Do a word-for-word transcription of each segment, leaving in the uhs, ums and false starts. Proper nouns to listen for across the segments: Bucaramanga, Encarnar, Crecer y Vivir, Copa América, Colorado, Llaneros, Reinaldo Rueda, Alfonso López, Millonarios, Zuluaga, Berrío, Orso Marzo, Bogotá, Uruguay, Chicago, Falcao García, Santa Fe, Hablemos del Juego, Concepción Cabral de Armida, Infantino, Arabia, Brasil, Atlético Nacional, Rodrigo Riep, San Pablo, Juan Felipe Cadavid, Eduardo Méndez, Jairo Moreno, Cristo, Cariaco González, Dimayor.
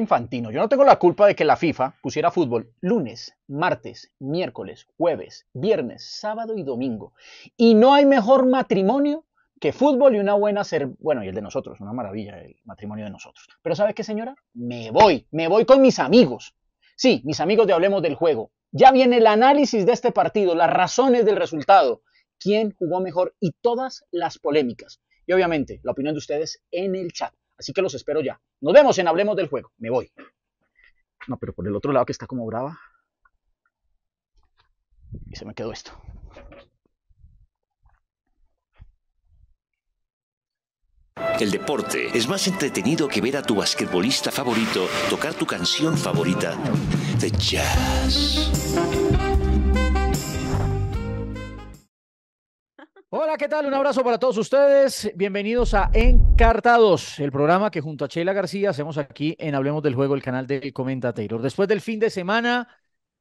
Infantino. Yo no tengo la culpa de que la FIFA pusiera fútbol lunes, martes, miércoles, jueves, viernes, sábado y domingo. Y no hay mejor matrimonio que fútbol y una buena ser... Bueno, y el de nosotros, una maravilla el matrimonio de nosotros. Pero ¿sabe qué, señora? Me voy, me voy con mis amigos. Sí, mis amigos de Hablemos del Juego. Ya viene el análisis de este partido, las razones del resultado, quién jugó mejor y todas las polémicas. Y obviamente, la opinión de ustedes en el chat. Así que los espero ya. Nos vemos en Hablemos del Juego. Me voy. No, pero por el otro lado que está como brava. Y se me quedó esto. El deporte es más entretenido que ver a tu basquetbolista favorito tocar tu canción favorita de jazz. Hola, ¿qué tal? Un abrazo para todos ustedes. Bienvenidos a Encartados, el programa que junto a Sheyla García hacemos aquí en Hablemos del Juego, el canal del Comentator. Después del fin de semana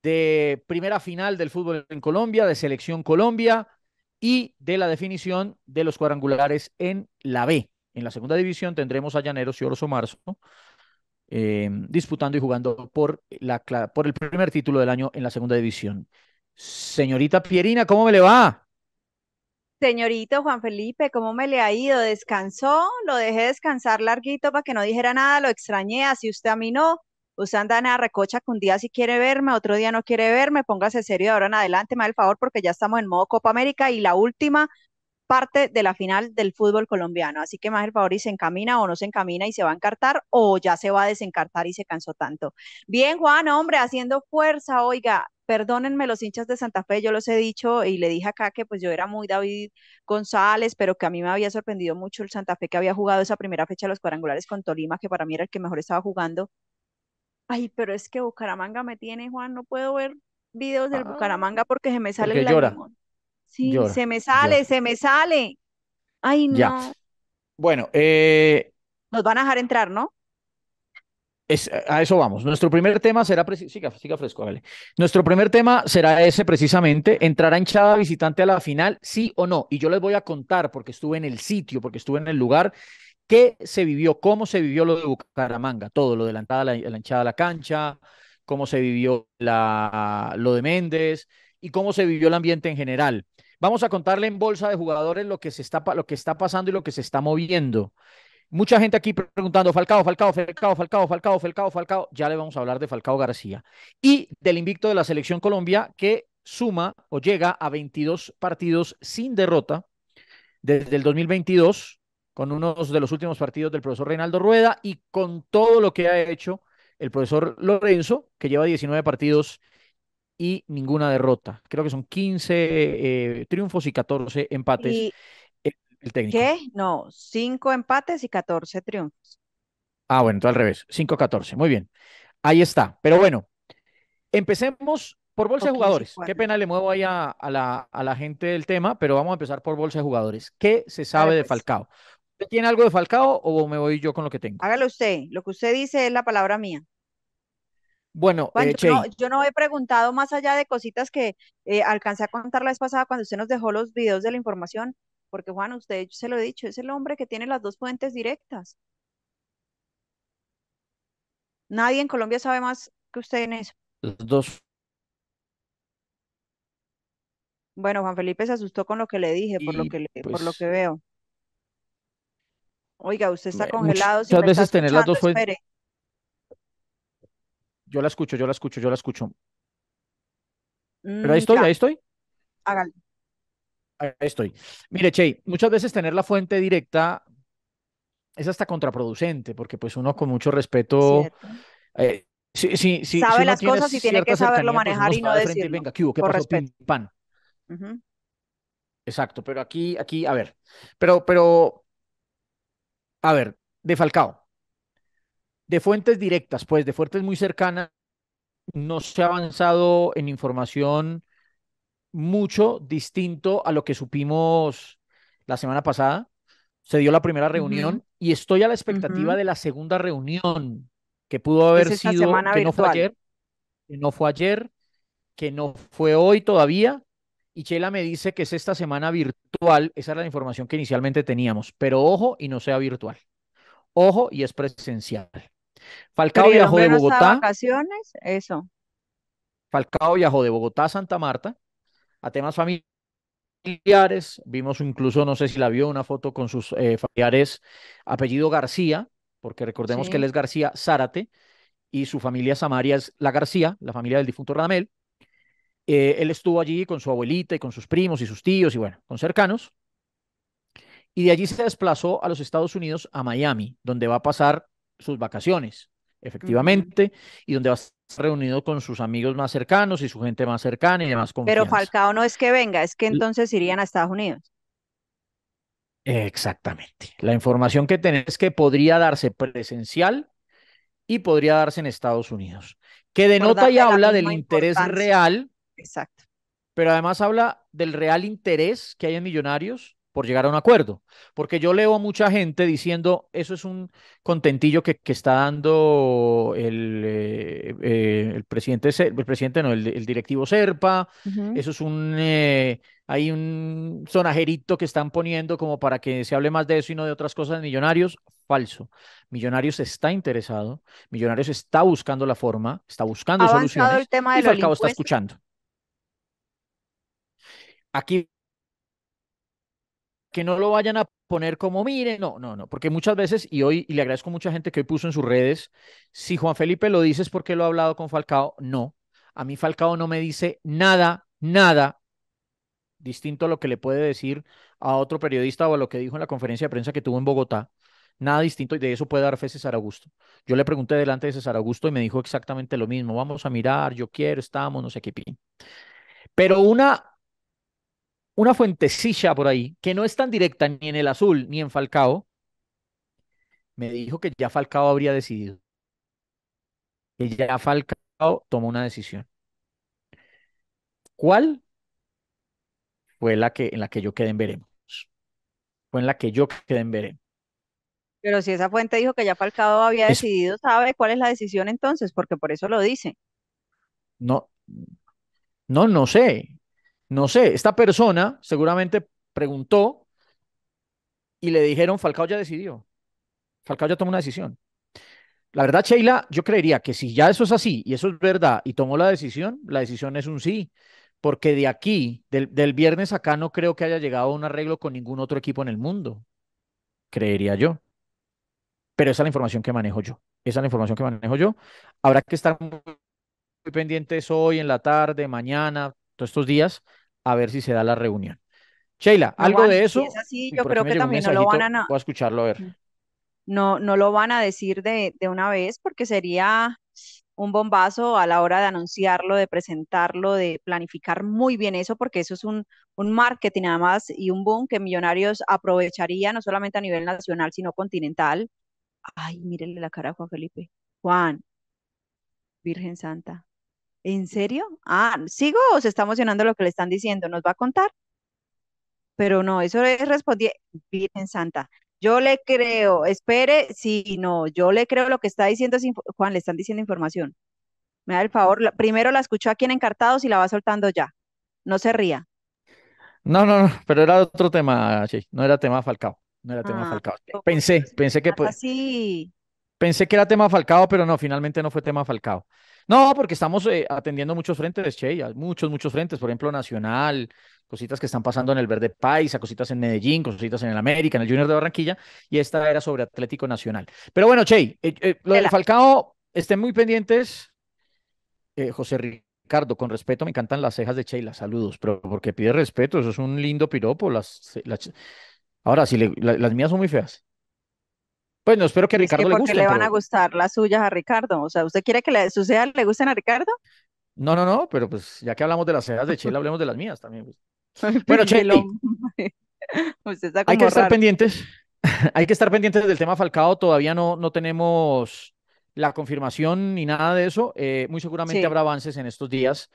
de primera final del fútbol en Colombia, de Selección Colombia y de la definición de los cuadrangulares en la B. En la segunda división tendremos a Llaneros y Orso Marzo eh, disputando y jugando por, la, por el primer título del año en la segunda división. Señorita Pierina, ¿cómo me le va? Señorito Juan Felipe, ¿cómo me le ha ido? ¿Descansó? Lo dejé descansar larguito para que no dijera nada, lo extrañé, así usted a mí no. Usted anda en la recocha que un día sí quiere verme, otro día no quiere verme, póngase serio de ahora en adelante, me da el favor, porque ya estamos en modo Copa América y la última parte de la final del fútbol colombiano. Así que me da el favor y se encamina o no se encamina y se va a encartar o ya se va a desencartar y se cansó tanto. Bien, Juan, hombre, haciendo fuerza, oiga. Perdónenme los hinchas de Santa Fe, yo los he dicho y le dije acá que pues yo era muy David González, pero que a mí me había sorprendido mucho el Santa Fe que había jugado esa primera fecha de los cuadrangulares con Tolima, que para mí era el que mejor estaba jugando. Ay, pero es que Bucaramanga me tiene, Juan, no puedo ver videos del ah, Bucaramanga porque se me sale el lagrimón. Sí, llora, se me sale, llora. se me sale. Ay, no. Ya. Bueno, eh... nos van a dejar entrar, ¿no? Es, a eso vamos. Nuestro primer tema será... Siga, siga fresco, vale. Nuestro primer tema será ese precisamente. ¿Entrará hinchada visitante a la final? ¿Sí o no? Y yo les voy a contar, porque estuve en el sitio, porque estuve en el lugar, qué se vivió, cómo se vivió lo de Bucaramanga, todo, lo de la, la, la hinchada a la cancha, cómo se vivió la, lo de Méndez y cómo se vivió el ambiente en general. Vamos a contarle en bolsa de jugadores lo que se está, lo que está pasando y lo que se está moviendo. Mucha gente aquí preguntando, Falcao, Falcao, Falcao, Falcao, Falcao, Falcao, Falcao. Ya le vamos a hablar de Falcao García. Y del invicto de la Selección Colombia, que suma o llega a veintidós partidos sin derrota desde el dos mil veintidós, con uno de los últimos partidos del profesor Reinaldo Rueda y con todo lo que ha hecho el profesor Lorenzo, que lleva diecinueve partidos y ninguna derrota. Creo que son quince eh, triunfos y catorce empates. Y... El técnico. ¿Qué? No, cinco empates y catorce triunfos. Ah, bueno, todo al revés, cinco catorce, muy bien. Ahí está, pero bueno, empecemos por bolsa de jugadores. Qué pena le muevo ahí a, a, la, a la gente del tema, pero vamos a empezar por bolsa de jugadores. ¿Qué se sabe de Falcao? ¿Usted tiene algo de Falcao o me voy yo con lo que tengo? Hágalo usted, lo que usted dice es la palabra mía. Bueno, Juan, eh, yo, no, yo no he preguntado más allá de cositas que eh, alcancé a contar la vez pasada cuando usted nos dejó los videos de la información. Porque, Juan, usted, yo se lo he dicho, es el hombre que tiene las dos fuentes directas. Nadie en Colombia sabe más que usted en eso. Los dos. Bueno, Juan Felipe se asustó con lo que le dije, por, y, lo, que le, pues, por lo que veo. Oiga, usted está congelado. Muchas si veces tener las dos fuentes. Yo la escucho, yo la escucho, yo la escucho. Mm, Pero ahí estoy, ya. ahí estoy. Hágale. Ahí estoy. Mire, Che, muchas veces tener la fuente directa es hasta contraproducente, porque pues uno con mucho respeto eh, si, si, si, sabe si las cosas y tiene que saberlo cercanía, manejar pues y no decirlo. Y venga, ¿qué hubo? ¿Qué pasó? Pim, pan. Uh -huh. Exacto, pero aquí, aquí, a ver, pero, pero, a ver, de Falcao, de fuentes directas, pues, de fuentes muy cercanas, no se ha avanzado en información mucho distinto a lo que supimos la semana pasada. Se dio la primera reunión uh-huh. y estoy a la expectativa uh-huh. de la segunda reunión, que pudo haber es sido, que no, fue ayer, que no fue ayer, que no fue hoy todavía, y Sheyla me dice que es esta semana virtual. Esa era la información que inicialmente teníamos, pero ojo y no sea virtual, ojo y es presencial. Falcao viajó de Bogotá. Vacaciones, eso. Falcao viajó de Bogotá a Santa Marta a temas familiares. Vimos incluso, no sé si la vio, una foto con sus eh, familiares, apellido García, porque recordemos sí. que él es García Zárate y su familia Samaria es la García, la familia del difunto Radamel. Eh, él estuvo allí con su abuelita y con sus primos y sus tíos y bueno, con cercanos. Y de allí se desplazó a los Estados Unidos, a Miami, donde va a pasar sus vacaciones, efectivamente, uh-huh. y donde va a estar reunido con sus amigos más cercanos y su gente más cercana y demás confianza. Pero Falcao no es que venga, es que entonces irían a Estados Unidos. Exactamente. La información que tenés es que podría darse presencial y podría darse en Estados Unidos, que denota y habla del interés real. Exacto. Pero además habla del real interés que hay en Millonarios por llegar a un acuerdo, porque yo leo a mucha gente diciendo eso es un contentillo que, que está dando el, eh, eh, el presidente, el presidente no, el, el directivo Serpa, uh-huh. eso es un, eh, hay un sonajerito que están poniendo como para que se hable más de eso y no de otras cosas de Millonarios, falso. Millonarios está interesado, Millonarios está buscando la forma, está buscando soluciones el tema de y Falcao está escuchando. Aquí que no lo vayan a poner como, mire, no, no, no, porque muchas veces, y hoy, y le agradezco a mucha gente que hoy puso en sus redes, si Juan Felipe lo dice es porque lo ha hablado con Falcao, no, a mí Falcao no me dice nada, nada, distinto a lo que le puede decir a otro periodista o a lo que dijo en la conferencia de prensa que tuvo en Bogotá, nada distinto, y de eso puede dar fe César Augusto. Yo le pregunté delante de César Augusto y me dijo exactamente lo mismo, vamos a mirar, yo quiero, estamos, no sé qué pin. Pero una... una fuentecilla por ahí, que no es tan directa ni en el azul ni en Falcao, me dijo que ya Falcao habría decidido. Que ya Falcao tomó una decisión. ¿Cuál? Fue la que, en la que yo quedé en veremos. Fue en la que yo quedé en veremos. Pero si esa fuente dijo que ya Falcao había eso. Decidido, ¿sabe cuál es la decisión entonces? Porque por eso lo dice. No, no, no sé. No sé, esta persona seguramente preguntó y le dijeron, Falcao ya decidió, Falcao ya tomó una decisión. La verdad, Sheyla, yo creería que si ya eso es así y eso es verdad y tomó la decisión, la decisión es un sí, porque de aquí, del, del viernes acá no creo que haya llegado a un arreglo con ningún otro equipo en el mundo, creería yo. Pero esa es la información que manejo yo, esa es la información que manejo yo. Habrá que estar muy, muy pendientes hoy, en la tarde, mañana, todos estos días, a ver si se da la reunión. Sheyla, no, algo van, de eso. Si es así, yo creo que también no lo van a... Voy a escucharlo, a ver. No, no lo van a decir de, de una vez porque sería un bombazo a la hora de anunciarlo, de presentarlo, de planificar muy bien eso, porque eso es un, un marketing nada más y un boom que Millonarios aprovecharía no solamente a nivel nacional, sino continental. Ay, mírenle la cara a Juan Felipe. Juan, Virgen Santa. ¿En serio? Ah, ¿sigo o se está emocionando lo que le están diciendo? ¿Nos va a contar? Pero no, eso es respondí, Virgen Santa. Yo le creo, espere, sí, no, yo le creo lo que está diciendo, Juan, le están diciendo información. Me da el favor, la, primero la escuchó aquí en Encartados y la va soltando ya. No se ría. No, no, no, pero era otro tema, sí, no era tema Falcao, no era tema ah, Falcao. Pensé, pensé que... Sí. Pensé que era tema Falcao, pero no, finalmente no fue tema Falcao. No, porque estamos eh, atendiendo muchos frentes, Sheyla, muchos, muchos frentes, por ejemplo, Nacional, cositas que están pasando en el Verde Paisa, cositas en Medellín, cositas en el América, en el Junior de Barranquilla, y esta era sobre Atlético Nacional. Pero bueno, Shey, eh, eh, lo del Falcao, estén muy pendientes, eh, José Ricardo, con respeto, me encantan las cejas de Sheyla, saludos, pero porque pide respeto, eso es un lindo piropo, las, las... ahora, si le, la, las mías son muy feas. Pues no espero que a Ricardo es que le guste. ¿Por qué le van pero... a gustar las suyas a Ricardo? O sea, ¿usted quiere que le, sus cejas le gusten a Ricardo? No, no, no, pero pues ya que hablamos de las cejas de Sheyla, hablemos de las mías también. Pues. Bueno, Sheyla, hay que estar raro. pendientes, hay que estar pendientes del tema Falcao, todavía no, no tenemos la confirmación ni nada de eso, eh, muy seguramente sí. habrá avances en estos días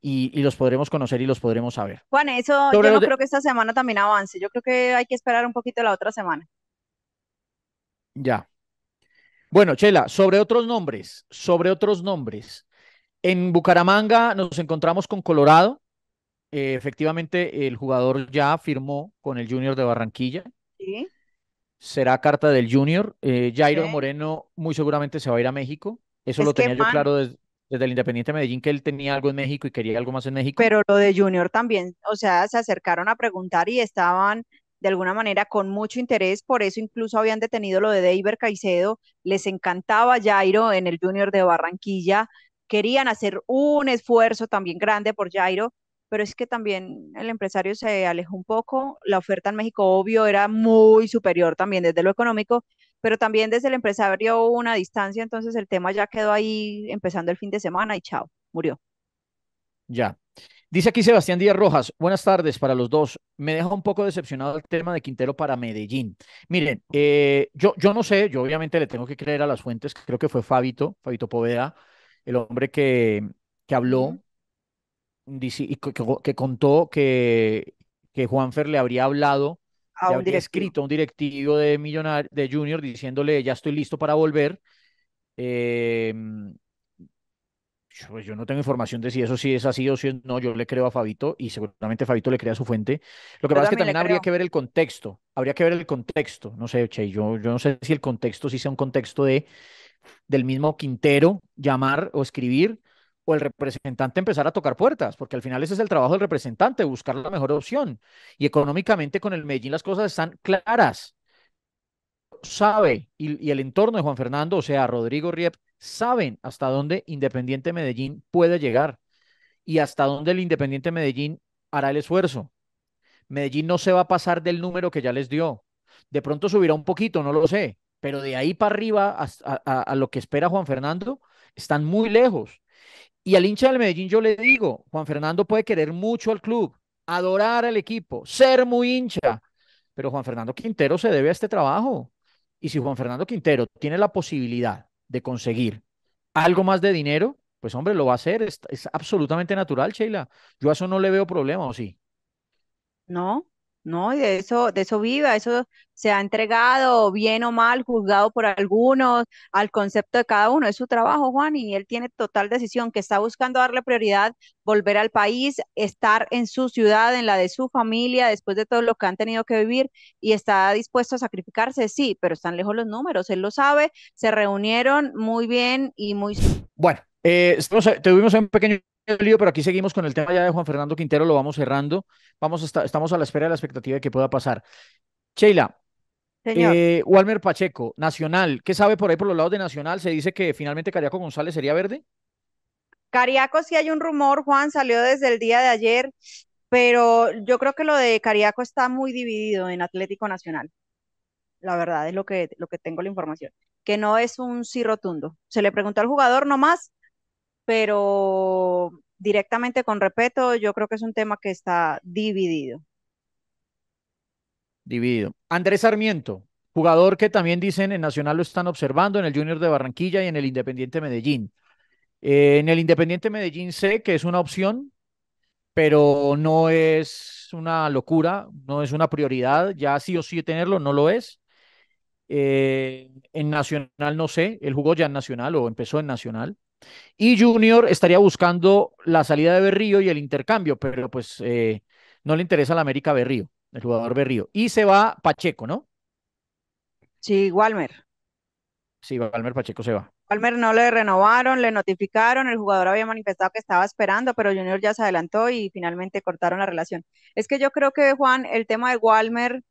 y, y los podremos conocer y los podremos saber. Juan, eso Sobre yo no de... creo que esta semana también avance, yo creo que hay que esperar un poquito la otra semana. Ya. Bueno, Sheyla, sobre otros nombres, sobre otros nombres. En Bucaramanga nos encontramos con Colorado. Eh, efectivamente, el jugador ya firmó con el Junior de Barranquilla. ¿Sí? será carta del Junior. Eh, Jairo ¿Qué? Moreno muy seguramente se va a ir a México. Eso es lo tenía que, yo man, claro desde, desde el Independiente Medellín, que él tenía algo en México y quería algo más en México. Pero lo de Junior también, o sea, se acercaron a preguntar y estaban de alguna manera con mucho interés, por eso incluso habían detenido lo de Deiber Caicedo, les encantaba Jairo en el Junior de Barranquilla, querían hacer un esfuerzo también grande por Jairo, pero es que también el empresario se alejó un poco, la oferta en México obvio era muy superior también desde lo económico, pero también desde el empresario hubo una distancia, entonces el tema ya quedó ahí empezando el fin de semana y chao, murió. Ya. Dice aquí Sebastián Díaz Rojas, buenas tardes para los dos, me deja un poco decepcionado el tema de Quintero para Medellín. Miren, eh, yo, yo no sé, yo obviamente le tengo que creer a las fuentes, creo que fue Fabito, Fabito Poveda, el hombre que, que habló, dice, y que, que contó que, que Juanfer le habría hablado, a le habría escrito a un directivo de, Millonar, de Junior diciéndole ya estoy listo para volver, eh... Pues yo no tengo información de si eso sí es así o si es no, yo le creo a Fabito y seguramente Fabito le crea su fuente. Lo que pasa es que también habría que ver el contexto, habría que ver el contexto, no sé, Che, yo, yo no sé si el contexto sí sea un contexto de, del mismo Quintero llamar o escribir o el representante empezar a tocar puertas, porque al final ese es el trabajo del representante, buscar la mejor opción. Y económicamente con el Medellín las cosas están claras. Sabe, y, y el entorno de Juan Fernando, o sea, Rodrigo Riep, saben hasta dónde Independiente Medellín puede llegar y hasta dónde el Independiente Medellín hará el esfuerzo. Medellín no se va a pasar del número que ya les dio. De pronto subirá un poquito, no lo sé, pero de ahí para arriba hasta, a, a lo que espera Juan Fernando están muy lejos. Y al hincha del Medellín yo le digo, Juan Fernando puede querer mucho al club, adorar al equipo, ser muy hincha, pero Juan Fernando Quintero se debe a este trabajo. Y si Juan Fernando Quintero tiene la posibilidad de conseguir algo más de dinero, pues hombre, lo va a hacer, es, es absolutamente natural, Sheyla. Yo a eso no le veo problema, ¿o sí? No, no, y de eso, de eso vive, a eso se ha entregado, bien o mal, juzgado por algunos, al concepto de cada uno, es su trabajo, Juan, y él tiene total decisión, que está buscando darle prioridad, volver al país, estar en su ciudad, en la de su familia, después de todo lo que han tenido que vivir, y está dispuesto a sacrificarse, sí, pero están lejos los números, él lo sabe, se reunieron muy bien y muy... Bueno, eh, tuvimos un pequeño... lío, pero aquí seguimos con el tema ya de Juan Fernando Quintero, lo vamos cerrando, vamos a estar, estamos a la espera de la expectativa de que pueda pasar. Sheyla, eh, Walmer Pacheco, Nacional, ¿qué sabe por ahí por los lados de Nacional? ¿Se dice que finalmente Cariaco González sería verde? Cariaco sí hay un rumor, Juan, salió desde el día de ayer, pero yo creo que lo de Cariaco está muy dividido en Atlético Nacional, la verdad es lo que, lo que tengo la información, que no es un sí rotundo, se le preguntó al jugador nomás, pero directamente con respeto, yo creo que es un tema que está dividido. Dividido. Andrés Sarmiento, jugador que también dicen en Nacional lo están observando, en el Junior de Barranquilla y en el Independiente Medellín. Eh, en el Independiente Medellín sé que es una opción, pero no es una locura, no es una prioridad, ya sí o sí tenerlo, no lo es. Eh, en Nacional no sé, él jugó ya en Nacional o empezó en Nacional. Y Junior estaría buscando la salida de Berrío y el intercambio, pero pues eh, no le interesa a la América Berrío, el jugador Berrío. Y se va Pacheco, ¿no? Sí, Walmer. Sí, Walmer Pacheco se va. Walmer no le renovaron, le notificaron, el jugador había manifestado que estaba esperando, pero Junior ya se adelantó y finalmente cortaron la relación. Es que yo creo que, Juan, el tema de Walmer,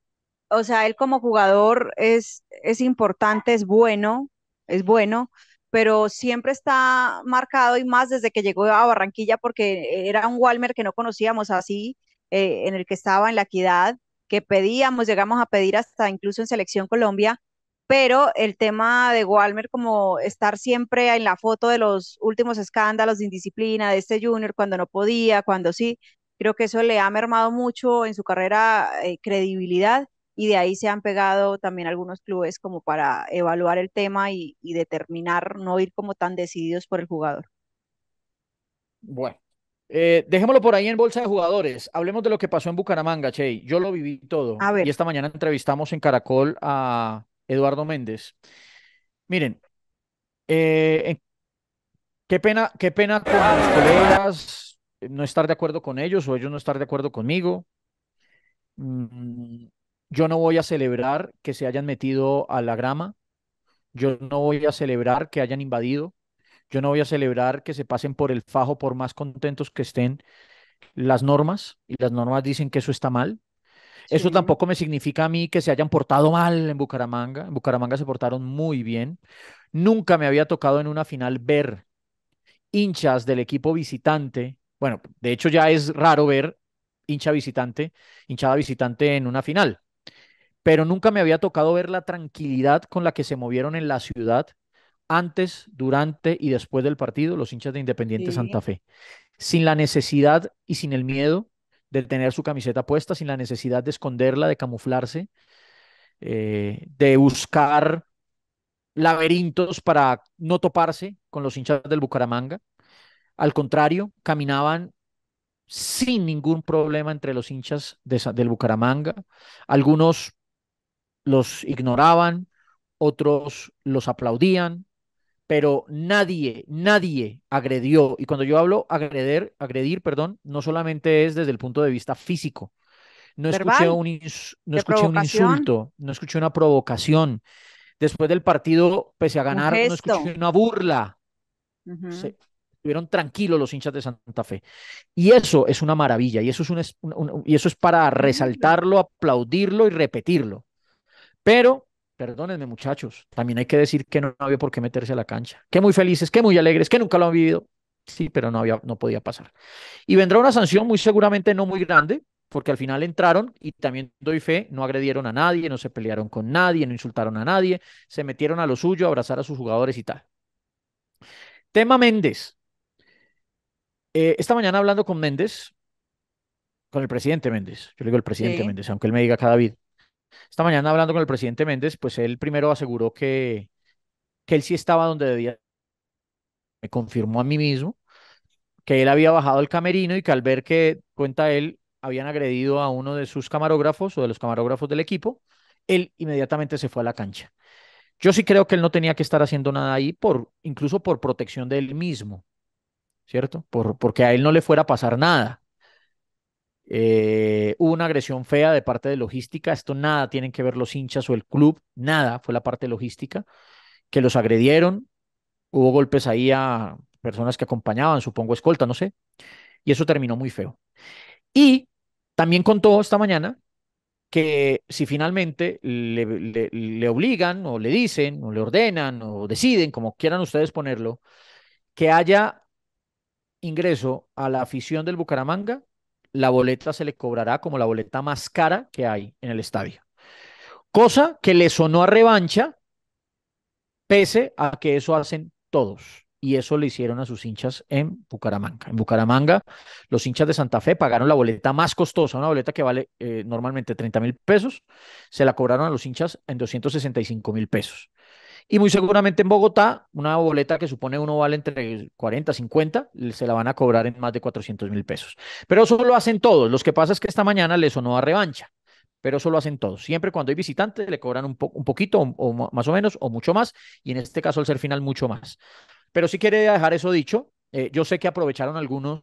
o sea, él como jugador es, es importante, es bueno, es bueno, pero siempre está marcado y más desde que llegó a Barranquilla porque era un Walmer que no conocíamos así, eh, en el que estaba en la Equidad, que pedíamos, llegamos a pedir hasta incluso en Selección Colombia, pero el tema de Walmer como estar siempre en la foto de los últimos escándalos de indisciplina de este Junior cuando no podía, cuando sí, creo que eso le ha mermado mucho en su carrera eh, credibilidad. Y de ahí se han pegado también algunos clubes como para evaluar el tema y, y determinar, no ir como tan decididos por el jugador. Bueno, eh, dejémoslo por ahí en bolsa de jugadores. Hablemos de lo que pasó en Bucaramanga, Che. Yo lo viví todo. A ver. Y esta mañana entrevistamos en Caracol a Eduardo Méndez. Miren, eh, qué pena, qué pena con los colegas no estar de acuerdo con ellos o ellos no estar de acuerdo conmigo. Mm, Yo no voy a celebrar que se hayan metido a la grama, yo no voy a celebrar que hayan invadido, yo no voy a celebrar que se pasen por el fajo por más contentos que estén las normas, y las normas dicen que eso está mal. Sí. Eso tampoco me significa a mí que se hayan portado mal en Bucaramanga. En Bucaramanga se portaron muy bien. Nunca me había tocado en una final ver hinchas del equipo visitante. Bueno, de hecho ya es raro ver hincha visitante, hinchada visitante en una final. Pero nunca me había tocado ver la tranquilidad con la que se movieron en la ciudad antes, durante y después del partido los hinchas de Independiente sí. Santa Fe. Sin la necesidad y sin el miedo de tener su camiseta puesta, sin la necesidad de esconderla, de camuflarse, eh, de buscar laberintos para no toparse con los hinchas del Bucaramanga. Al contrario, caminaban sin ningún problema entre los hinchas de, del Bucaramanga. Algunos los ignoraban, otros los aplaudían, pero nadie, nadie agredió. Y cuando yo hablo agredir, agredir, perdón, no solamente es desde el punto de vista físico. No escuché un, ins, no escuché un insulto, no escuché una provocación. Después del partido, pese a ganar, no escuché una burla. Uh-huh. Se, estuvieron tranquilos los hinchas de Santa Fe. Y eso es una maravilla, y eso es, un, un, un, y eso es para resaltarlo, aplaudirlo y repetirlo. Pero... perdónenme, muchachos, también hay que decir que no había por qué meterse a la cancha, que muy felices, que muy alegres, que nunca lo han vivido. Sí, pero no había, no podía pasar. Y vendrá una sanción muy seguramente no muy grande, porque al final entraron, y también doy fe, no agredieron a nadie, no se pelearon con nadie, no insultaron a nadie, se metieron a lo suyo, a abrazar a sus jugadores y tal. Tema Méndez. Eh, esta mañana hablando con Méndez, con el presidente Méndez, yo le digo el presidente sí. Méndez, aunque él me diga Cadavid. Esta mañana hablando con el presidente Méndez, pues él primero aseguró que, que él sí estaba donde debía. Me confirmó a mí mismo que él había bajado al camerino y que al ver que, cuenta él, habían agredido a uno de sus camarógrafos o de los camarógrafos del equipo, él inmediatamente se fue a la cancha. Yo sí creo que él no tenía que estar haciendo nada ahí, por, incluso por protección de él mismo, ¿cierto? Por, porque a él no le fuera a pasar nada. Eh, hubo una agresión fea de parte de logística. Esto nada tienen que ver los hinchas o el club, nada, fue la parte logística que los agredieron. Hubo golpes ahí a personas que acompañaban, supongo escolta, no sé, y eso terminó muy feo. Y también contó esta mañana que si finalmente le, le, le obligan o le dicen o le ordenan o deciden, como quieran ustedes ponerlo, que haya ingreso a la afición del Bucaramanga, la boleta se le cobrará como la boleta más cara que hay en el estadio. Cosa que le sonó a revancha, pese a que eso hacen todos. Y eso le hicieron a sus hinchas en Bucaramanga. En Bucaramanga, los hinchas de Santa Fe pagaron la boleta más costosa, una boleta que vale eh, normalmente treinta mil pesos, se la cobraron a los hinchas en doscientos sesenta y cinco mil pesos. Y muy seguramente en Bogotá, una boleta que supone uno vale entre cuarenta, cincuenta, se la van a cobrar en más de cuatrocientos mil pesos. Pero eso lo hacen todos. Lo que pasa es que esta mañana le sonó a revancha, pero eso lo hacen todos. Siempre cuando hay visitantes le cobran un, po un poquito, o, o más o menos, o mucho más, y en este caso al ser final mucho más. Pero sí quería dejar eso dicho. Eh, yo sé que aprovecharon algunos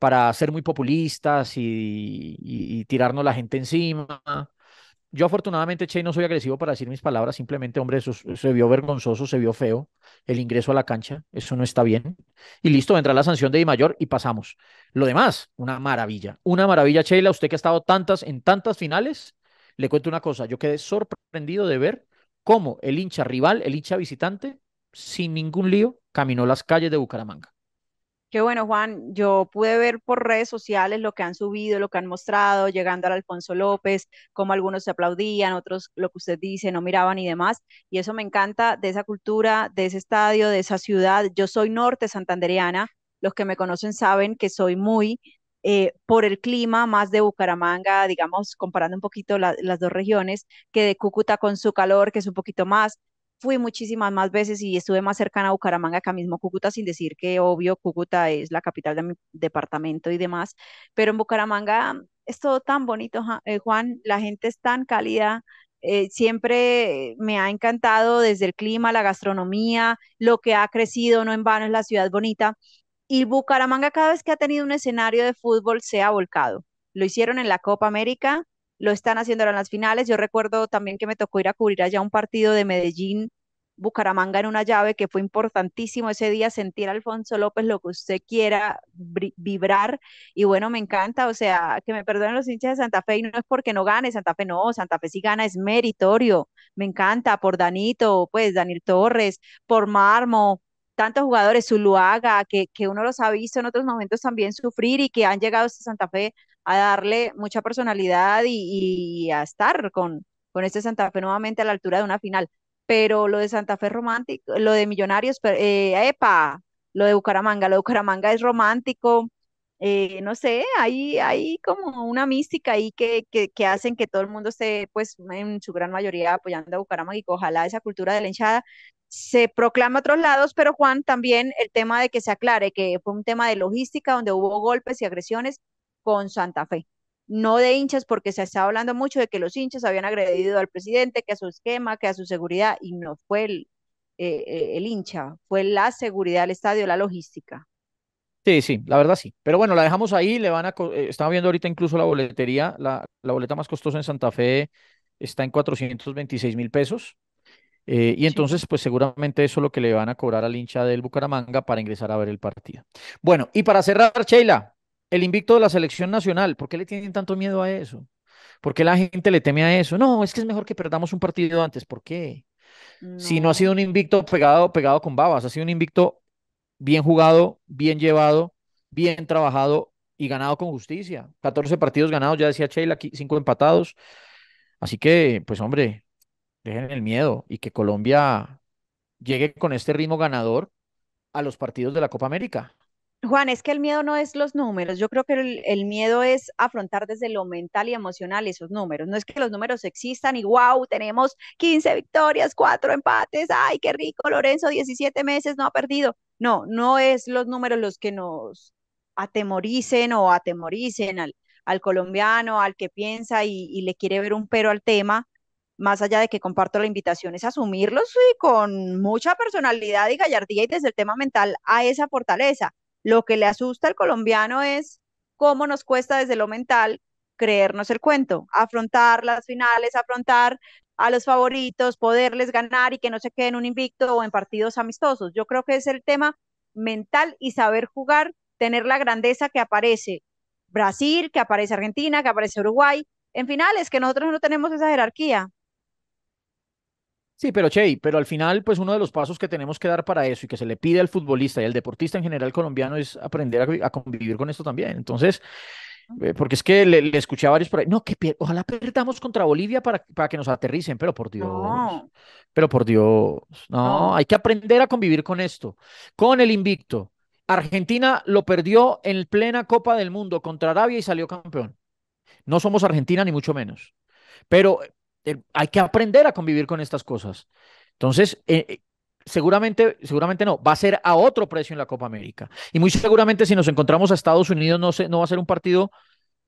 para ser muy populistas y, y, y tirarnos la gente encima. Yo afortunadamente, Che, no soy agresivo para decir mis palabras, simplemente, hombre, eso se vio vergonzoso, se vio feo, el ingreso a la cancha, eso no está bien, y listo, vendrá la sanción de Di Mayor y pasamos. Lo demás, una maravilla, una maravilla, Sheyla, usted que ha estado tantas, en tantas finales, le cuento una cosa, yo quedé sorprendido de ver cómo el hincha rival, el hincha visitante, sin ningún lío, caminó las calles de Bucaramanga. Qué bueno, Juan, yo pude ver por redes sociales lo que han subido, lo que han mostrado, llegando al Alfonso López, cómo algunos se aplaudían, otros lo que usted dice, no miraban y demás, y eso me encanta de esa cultura, de ese estadio, de esa ciudad. Yo soy norte santandereana, los que me conocen saben que soy muy, eh, por el clima, más de Bucaramanga, digamos, comparando un poquito la, las dos regiones, que de Cúcuta con su calor, que es un poquito más. Fui muchísimas más veces y estuve más cercana a Bucaramanga que a mismo Cúcuta, sin decir que, obvio, Cúcuta es la capital de mi departamento y demás, pero en Bucaramanga es todo tan bonito, Juan, la gente es tan cálida, eh, siempre me ha encantado desde el clima, la gastronomía, lo que ha crecido, no en vano es la ciudad bonita, y Bucaramanga cada vez que ha tenido un escenario de fútbol se ha volcado, lo hicieron en la Copa América, lo están haciendo ahora en las finales. Yo recuerdo también que me tocó ir a cubrir allá un partido de Medellín, Bucaramanga en una llave que fue importantísimo ese día, sentir a Alfonso López lo que usted quiera, vibrar, y bueno, me encanta, o sea, que me perdonen los hinchas de Santa Fe, y no es porque no gane Santa Fe, no, Santa Fe sí gana, es meritorio, me encanta, por Danito, pues, Daniel Torres, por Marmo, tantos jugadores, Zuluaga, que, que uno los ha visto en otros momentos también sufrir y que han llegado a Santa Fe a darle mucha personalidad y, y a estar con, con este Santa Fe nuevamente a la altura de una final. Pero lo de Santa Fe es romántico, lo de Millonarios, eh, epa, lo de Bucaramanga, lo de Bucaramanga es romántico, eh, no sé, hay, hay como una mística ahí que, que, que hacen que todo el mundo esté, pues, en su gran mayoría apoyando a Bucaramanga, y que ojalá esa cultura de la hinchada se proclama a otros lados. Pero Juan, también el tema de que se aclare, que fue un tema de logística donde hubo golpes y agresiones con Santa Fe. No de hinchas, porque se estaba hablando mucho de que los hinchas habían agredido al presidente, que a su esquema, que a su seguridad, y no fue el, eh, el hincha, fue la seguridad del estadio, la logística. Sí, sí, la verdad sí. Pero bueno, la dejamos ahí, le van a... Eh, estaba viendo ahorita incluso la boletería, la, la boleta más costosa en Santa Fe está en cuatrocientos veintiséis mil pesos, eh, y entonces sí, pues seguramente eso es lo que le van a cobrar al hincha del Bucaramanga para ingresar a ver el partido. Bueno, y para cerrar, Sheyla, el invicto de la selección nacional, ¿por qué le tienen tanto miedo a eso? ¿Por qué la gente le teme a eso? No, es que es mejor que perdamos un partido antes. ¿Por qué? No. Si no ha sido un invicto pegado, pegado con babas, ha sido un invicto bien jugado, bien llevado, bien trabajado y ganado con justicia. catorce partidos ganados, ya decía Sheyla, cinco empatados. Así que, pues hombre, dejen el miedo y que Colombia llegue con este ritmo ganador a los partidos de la Copa América. Juan, es que el miedo no es los números, yo creo que el, el miedo es afrontar desde lo mental y emocional esos números. No es que los números existan y wow, tenemos quince victorias, cuatro empates, ay, qué rico, Lorenzo, diecisiete meses, no ha perdido. No, no es los números los que nos atemoricen o atemoricen al, al colombiano, al que piensa y, y le quiere ver un pero al tema. Más allá de que comparto la invitación, es asumirlos y con mucha personalidad y gallardía y desde el tema mental a esa fortaleza. Lo que le asusta al colombiano es cómo nos cuesta desde lo mental creernos el cuento, afrontar las finales, afrontar a los favoritos, poderles ganar y que no se queden un invicto o en partidos amistosos. Yo creo que es el tema mental y saber jugar, tener la grandeza que aparece Brasil, que aparece Argentina, que aparece Uruguay, en finales, que nosotros no tenemos esa jerarquía. Sí, pero Che, pero al final, pues uno de los pasos que tenemos que dar para eso y que se le pide al futbolista y al deportista en general colombiano es aprender a, a convivir con esto también. Entonces, eh, porque es que le, le escuché a varios por ahí, no, que pier ojalá perdamos contra Bolivia para, para que nos aterricen, pero por Dios, no. pero por Dios, no, no, hay que aprender a convivir con esto, con el invicto. Argentina lo perdió en plena Copa del Mundo contra Arabia y salió campeón. No somos Argentina ni mucho menos, pero... hay que aprender a convivir con estas cosas. Entonces, eh, seguramente, seguramente no, va a ser a otro precio en la Copa América. Y muy seguramente si nos encontramos a Estados Unidos no, se, no va a ser un partido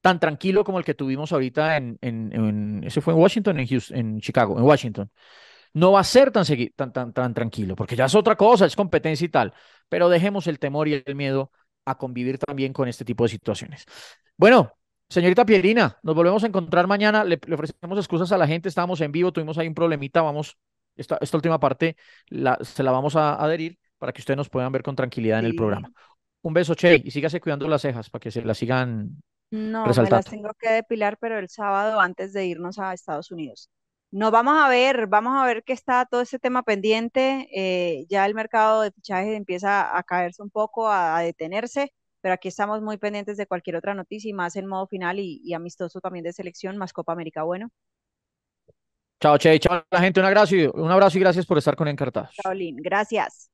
tan tranquilo como el que tuvimos ahorita en, en, en ese fue en Washington, en, Houston, en Chicago, en Washington. No va a ser tan, tan, tan, tan tranquilo, porque ya es otra cosa, es competencia y tal. Pero dejemos el temor y el miedo a convivir también con este tipo de situaciones. Bueno, señorita Pierina, nos volvemos a encontrar mañana, le, le ofrecemos excusas a la gente, estábamos en vivo, tuvimos ahí un problemita, vamos, esta, esta última parte la, se la vamos a adherir para que ustedes nos puedan ver con tranquilidad sí. en el programa. Un beso, Che, y sígase cuidando las cejas para que se las sigan no, resaltando. No, me las tengo que depilar, pero el sábado antes de irnos a Estados Unidos. Nos vamos a ver, vamos a ver que está todo ese tema pendiente, eh, ya el mercado de fichajes empieza a caerse un poco, a, a detenerse. Pero aquí estamos muy pendientes de cualquier otra noticia y más en modo final y, y amistoso también de selección, más Copa América. Bueno. Chao, Che, chao la gente, un abrazo, y, un abrazo y gracias por estar con Encartados. Chaolín, gracias.